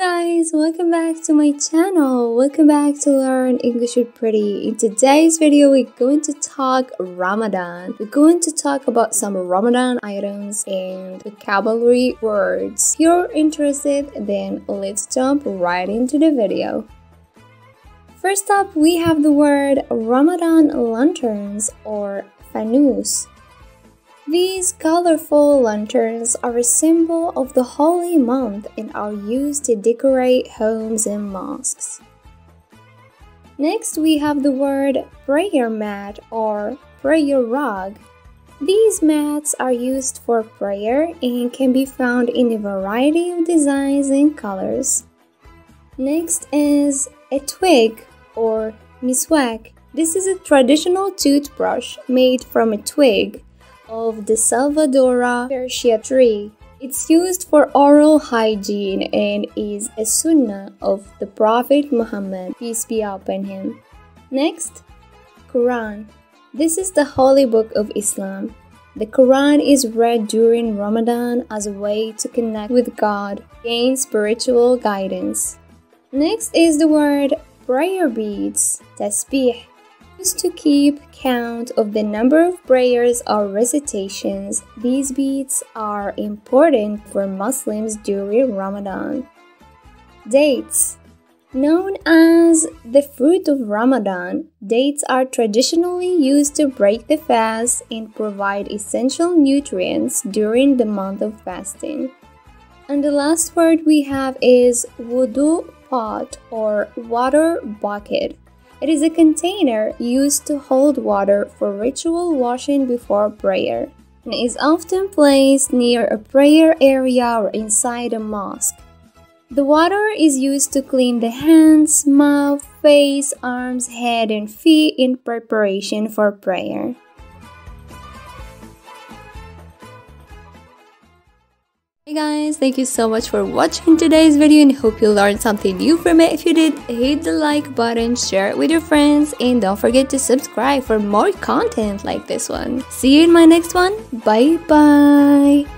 Guys, welcome back to my channel. Welcome back to Learn English with Pretty. In today's video, we're going to talk Ramadan. We're going to talk about some Ramadan items and vocabulary words. If you're interested, then let's jump right into the video. First up, we have the word Ramadan lanterns or fanous. These colorful lanterns are a symbol of the holy month and are used to decorate homes and mosques. Next, we have the word prayer mat or prayer rug. These mats are used for prayer and can be found in a variety of designs and colors. Next is a twig or miswak. This is a traditional toothbrush made from a twig of the Salvadora persica tree. It's used for oral hygiene and is a sunnah of the Prophet Muhammad, peace be upon him. Next, Quran. This is the holy book of Islam. The Quran is read during Ramadan as a way to connect with God, gain spiritual guidance. Next is the word prayer beads, tasbih. To keep count of the number of prayers or recitations. These beads are important for Muslims during Ramadan. Dates. Known as the fruit of Ramadan, dates are traditionally used to break the fast and provide essential nutrients during the month of fasting. And the last word we have is wudu pot or water bucket. It is a container used to hold water for ritual washing before prayer and is often placed near a prayer area or inside a mosque. The water is used to clean the hands, mouth, face, arms, head, and feet in preparation for prayer. Hey guys, thank you so much for watching today's video and hope you learned something new from it. If you did, hit the like button, share it with your friends, and don't forget to subscribe for more content like this one. See you in my next one. Bye bye.